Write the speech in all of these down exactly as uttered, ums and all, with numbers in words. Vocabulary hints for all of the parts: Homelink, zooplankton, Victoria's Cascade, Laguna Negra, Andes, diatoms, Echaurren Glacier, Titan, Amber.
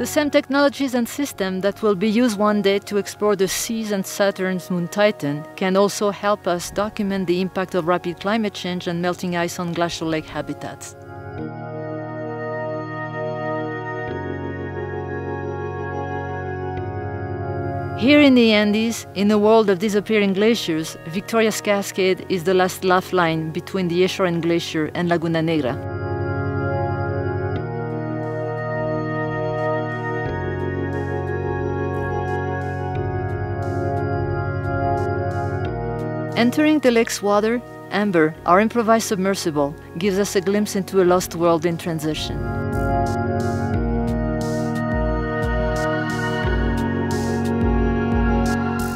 the same technologies and systems that will be used one day to explore the seas and Saturn's moon Titan can also help us document the impact of rapid climate change and melting ice on glacial lake habitats. Here in the Andes, in a world of disappearing glaciers, Victoria's Cascade is the last lifeline between the Echaurren Glacier and Laguna Negra. Entering the lake's water, Amber, our improvised submersible, gives us a glimpse into a lost world in transition.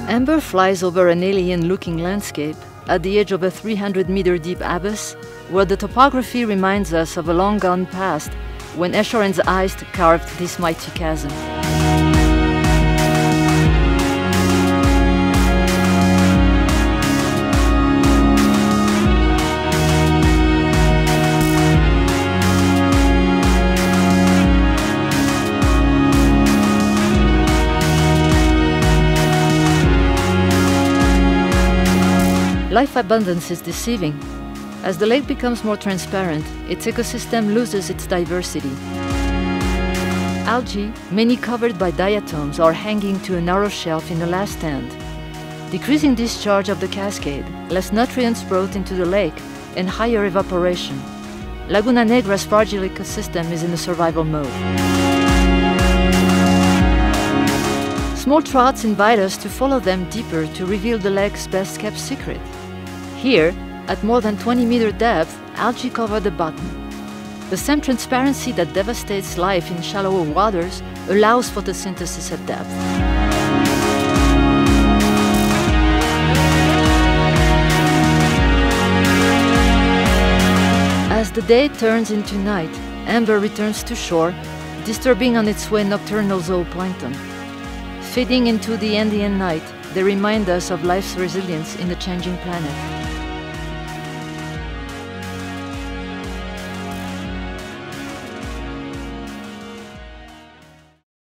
Amber flies over an alien-looking landscape at the edge of a three hundred meter deep abyss, where the topography reminds us of a long-gone past when Echaurren's ice carved this mighty chasm. Life abundance is deceiving. As the lake becomes more transparent, its ecosystem loses its diversity. Algae, many covered by diatoms, are hanging to a narrow shelf in the last stand. Decreasing discharge of the cascade, less nutrients brought into the lake, and higher evaporation. Laguna Negra's fragile ecosystem is in a survival mode. Small trouts invite us to follow them deeper to reveal the lake's best-kept secret. Here, at more than twenty meter depth, algae cover the bottom. The same transparency that devastates life in shallower waters allows photosynthesis at depth. As the day turns into night, Amber returns to shore, disturbing on its way nocturnal zooplankton. Fading into the Andean night, they remind us of life's resilience in a changing planet.